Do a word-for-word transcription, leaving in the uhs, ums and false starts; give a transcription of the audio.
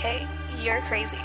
hashtag you're crazy.